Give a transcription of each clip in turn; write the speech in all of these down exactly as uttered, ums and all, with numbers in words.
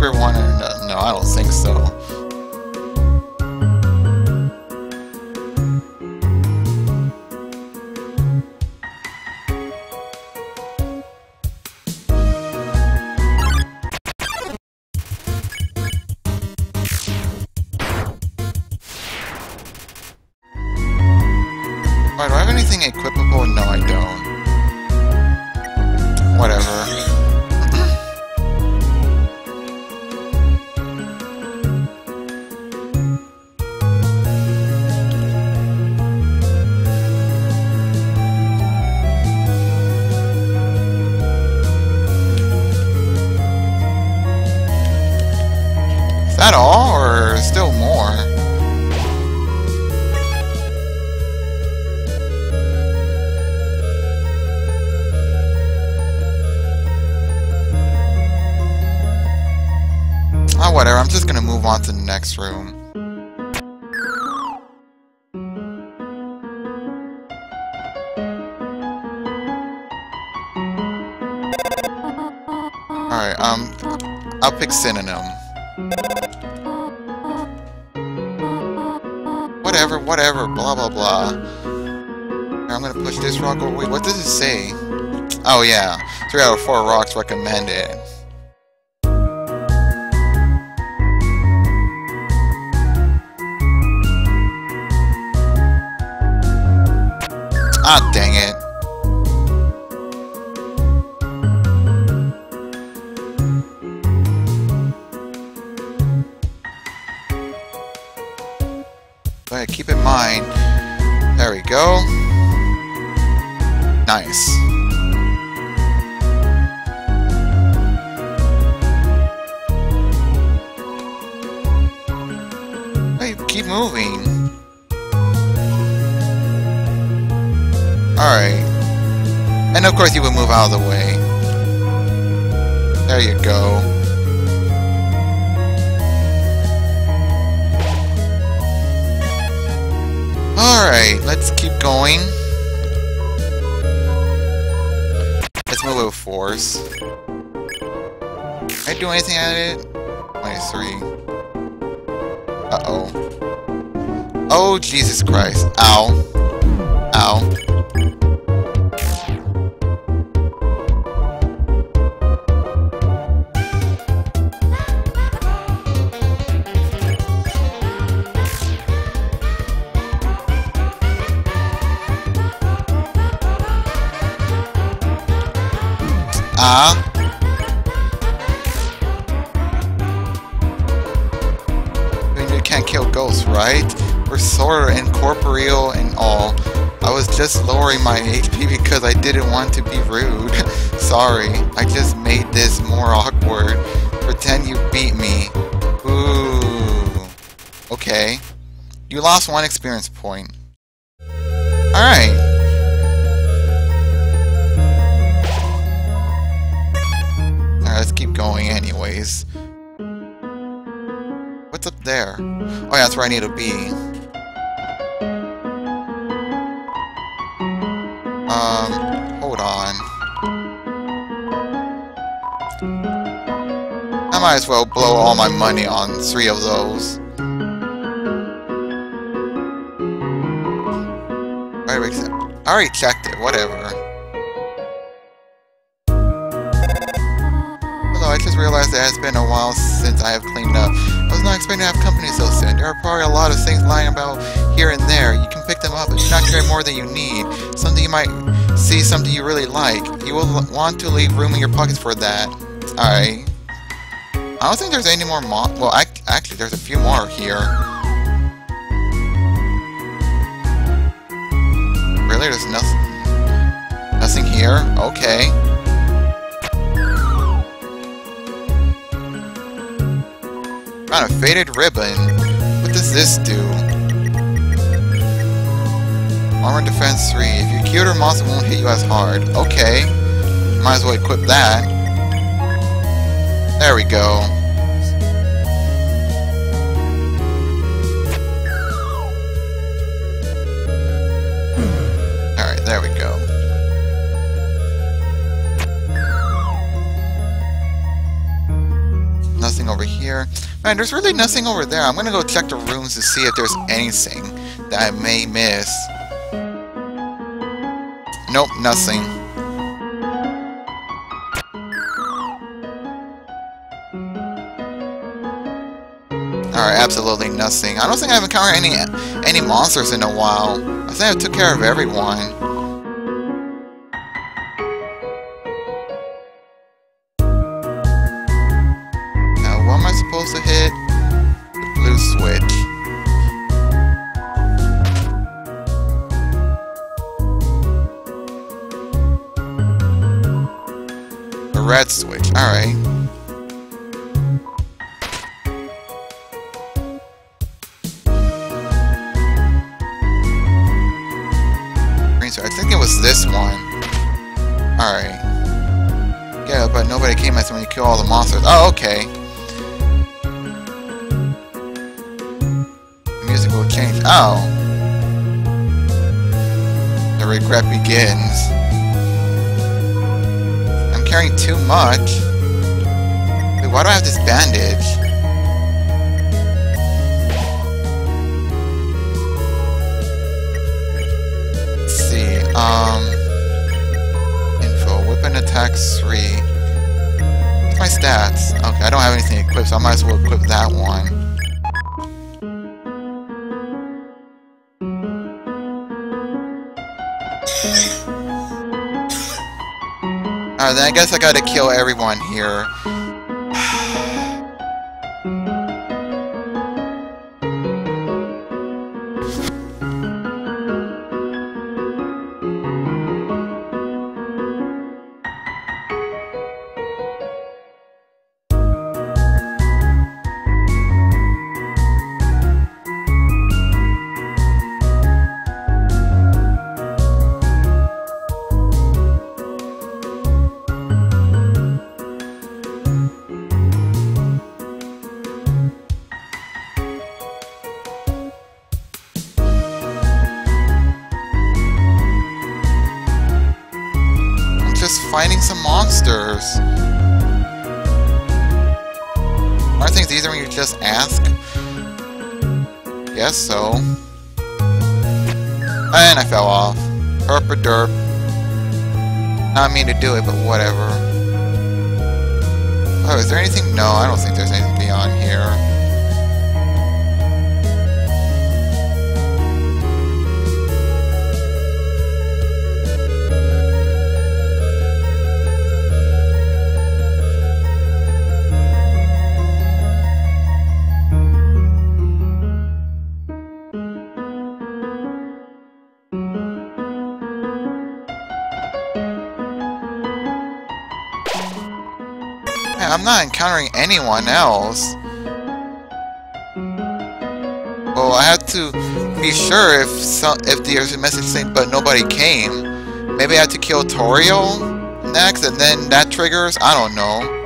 Reaper one or no, no, I don't think so. Alright, do I have anything equipable? No, I don't. Whatever. At all, or still more? Oh, whatever, I'm just gonna move on to the next room. Alright, um, I'll pick Synonym. Whatever, whatever, blah, blah, blah. I'm gonna push this rock away. What does it say? Oh, yeah. Three out of four rocks recommend it. Ah, dang it. Keep in mind. There we go. Nice. Wait, keep moving. Alright. And of course you would move out of the way. There you go. Alright, let's keep going. Let's move with fours. Can I do anything at it? twenty-three. Uh-oh. Oh, Jesus Christ. Ow. Ah. I mean, you can't kill ghosts, right? We're sort of incorporeal and all. I was just lowering my H P because I didn't want to be rude. Sorry, I just made this more awkward. Pretend you beat me. Ooh. Okay. You lost one experience point. Alright. Let's keep going anyways. What's up there? Oh yeah, that's where I need to be. Um, hold on. I might as well blow all my money on three of those. I already checked it, whatever. I just realized that it has been a while since I have cleaned up. I was not expecting to have company so soon. There are probably a lot of things lying about here and there. You can pick them up, but do not carry more than you need. Something you might see, something you really like. You will want to leave room in your pockets for that. Alright. I don't think there's any more mo- Well, I actually, there's a few more here. Really? There's nothing? Nothing here? Okay. On a faded ribbon. What does this do? Armor defense three. If you're cuter, monster won't hit you as hard. Okay. Might as well equip that. There we go. Alright, there we go. here. Man, there's really nothing over there. I'm gonna go check the rooms to see if there's anything that I may miss. Nope, nothing. Alright, absolutely nothing. I don't think I've encountered any any monsters in a while. I think I took care of everyone. To hit blue switch. The red switch, alright. Green switch, I think it was this one. Alright. Yeah, but nobody came at me when you kill all the monsters. Oh, okay. Change. Oh. The regret begins. I'm carrying too much. Wait, why do I have this bandage? Let's see. Um. Info. Weapon attack three. What's my stats? Okay, I don't have anything equipped, so I might as well equip that one. Alright, then I guess I gotta kill everyone here. Finding some monsters. I think these are when you just ask. Guess so. And I fell off. Herp a derp. Not mean to do it, but whatever. Oh, is there anything? No, I don't think there's anything beyond here. I'm not encountering anyone else. Well, I have to be sure if some, if there's a message saying but nobody came. Maybe I have to kill Toriel next, and then that triggers. I don't know.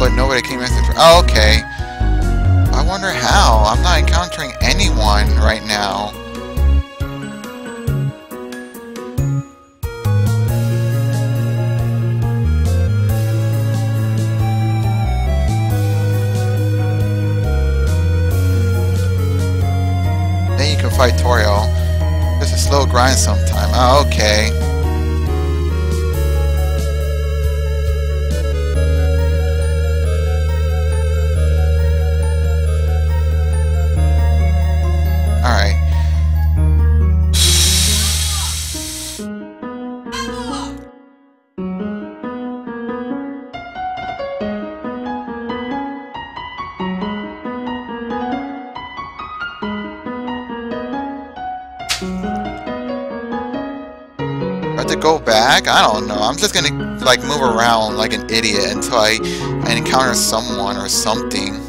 But nobody came in. Oh, okay. I wonder how. I'm not encountering anyone right now. Then you can fight Toriel. It's a slow grind sometime. Oh, okay. Go back? I don't know. I'm just gonna like move around like an idiot until I, I encounter someone or something.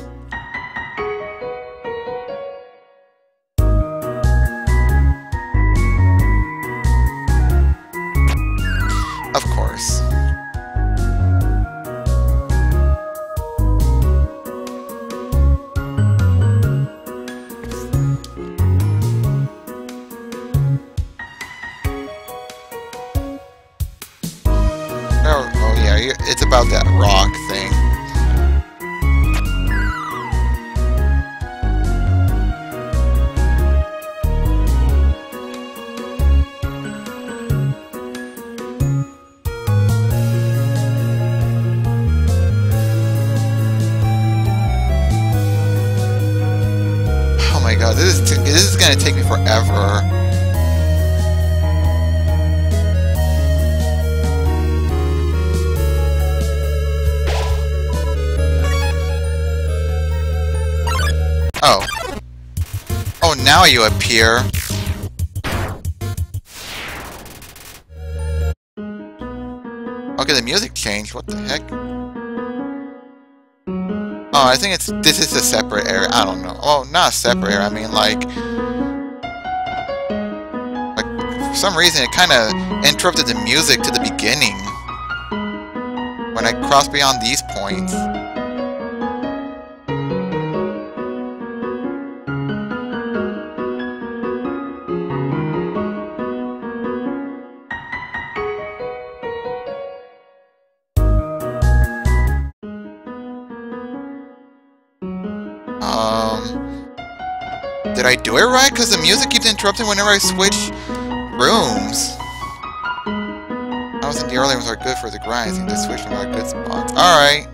It's about that rock thing. Oh my god, this is, this is gonna take me forever. Oh. Oh, now you appear. Okay, the music changed. What the heck? Oh, I think it's... This is a separate area. I don't know. Oh, not a separate area. I mean, like... Like, for some reason, it kind of interrupted the music to the beginning. When I crossed beyond these points. Did I do it right? Because the music keeps interrupting whenever I switch rooms. I was in the early ones are good for the grind. I think they switched them out good spots. Alright.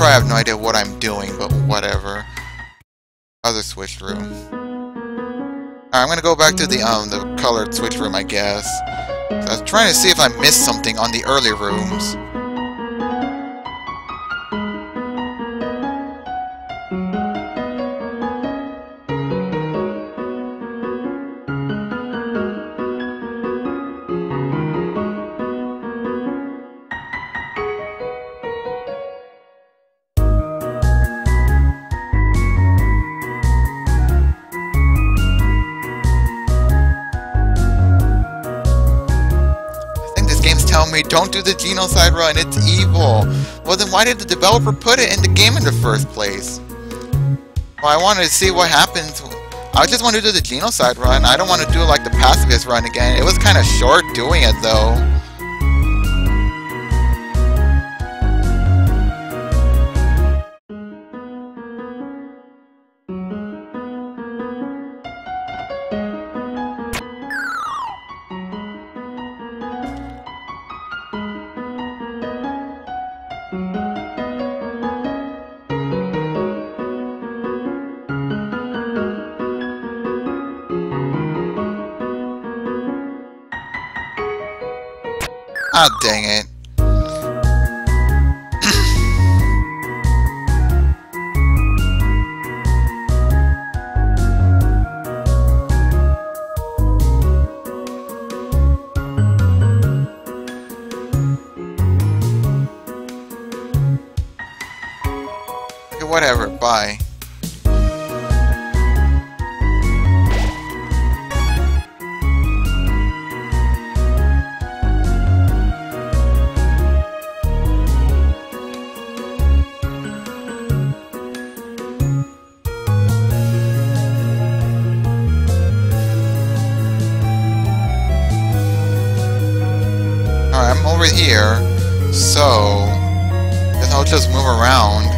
I have no idea what I'm doing, but whatever. Other switch room. Alright, I'm gonna go back to the um the colored switch room, I guess. So I was trying to see if I missed something on the early rooms. Don't do the Genocide run, it's evil. Well then why did the developer put it in the game in the first place? Well, I wanted to see what happens. I just want to do the Genocide run. I don't want to do like the pacifist run again. It was kind of short doing it though. Ah, oh, dang it. Okay, whatever, bye. Over here, so then I'll just move around.